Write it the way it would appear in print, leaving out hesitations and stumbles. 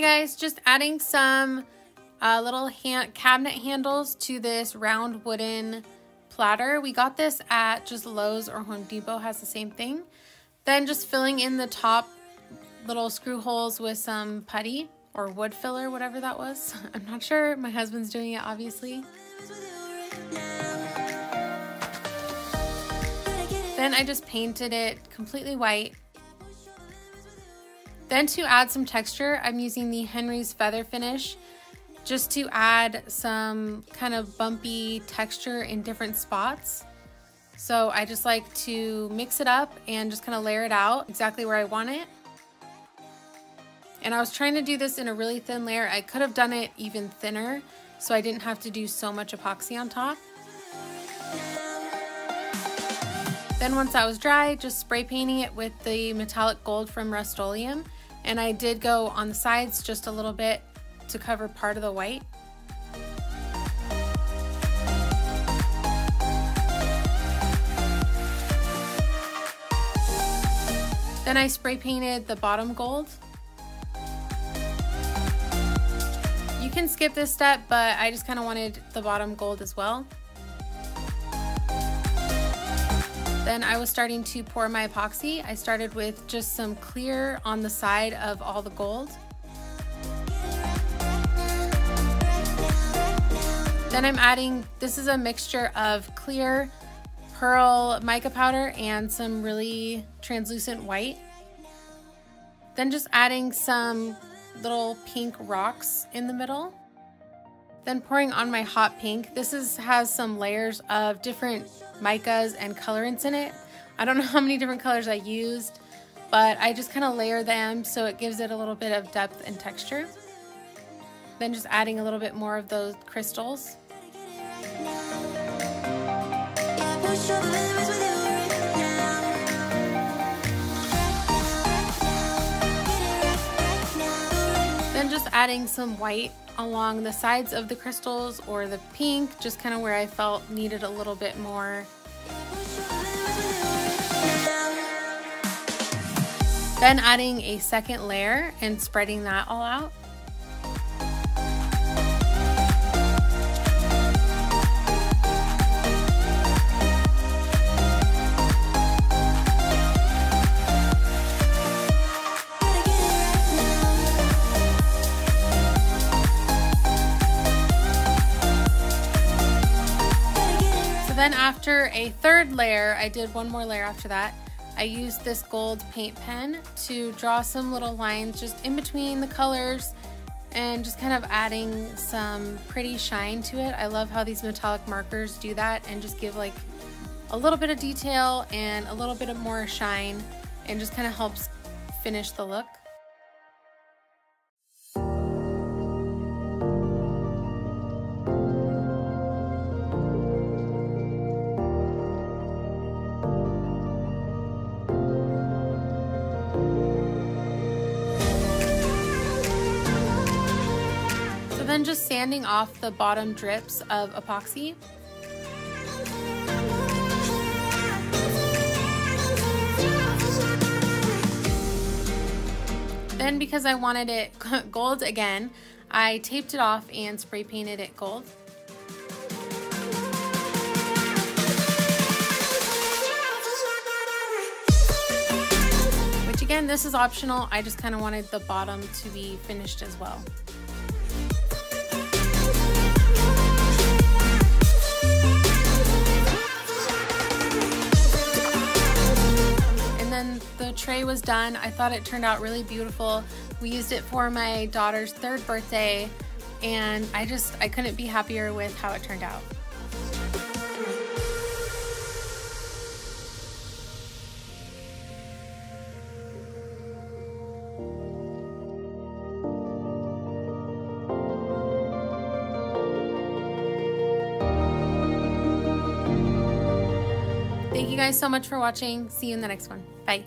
Hey guys, just adding some little cabinet handles to this round wooden platter. We got this at just Lowe's or Home Depot, has the same thing. Then just filling in the top little screw holes with some putty or wood filler, whatever that was. I'm not sure. My husband's doing it, obviously. Then I just painted it completely white. Then to add some texture, I'm using the Henry's Feather Finish just to add some kind of bumpy texture in different spots. So I just like to mix it up and just kind of layer it out exactly where I want it. And I was trying to do this in a really thin layer. I could have done it even thinner so I didn't have to do so much epoxy on top. Then once that was dry, just spray painting it with the metallic gold from Rust-Oleum. And I did go on the sides just a little bit to cover part of the white. Then I spray painted the bottom gold. You can skip this step, but I just kind of wanted the bottom gold as well. Then I was starting to pour my epoxy. I started with just some clear on the side of all the gold. Then I'm adding, this is a mixture of clear pearl mica powder and some really translucent white. Then just adding some little pink rocks in the middle. Then pouring on my hot pink. This has some layers of different micas and colorants in it. I don't know how many different colors I used, but I just kind of layer them so it gives it a little bit of depth and texture. Then just adding a little bit more of those crystals. Then just adding some white along the sides of the crystals or the pink, just kind of where I felt needed a little bit more. Then adding a second layer and spreading that all out. Then after a third layer, I did one more layer after that. I used this gold paint pen to draw some little lines just in between the colors and just kind of adding some pretty shine to it. I love how these metallic markers do that and just give like a little bit of detail and a little bit of more shine and just kind of helps finish the look. Then just sanding off the bottom drips of epoxy. Then because I wanted it gold again, I taped it off and spray painted it gold. Which again, this is optional. I just kind of wanted the bottom to be finished as well. Then the tray was done. I thought it turned out really beautiful. We used it for my daughter's third birthday, and I couldn't be happier with how it turned out. Thank you guys so much for watching. See you in the next one. Bye.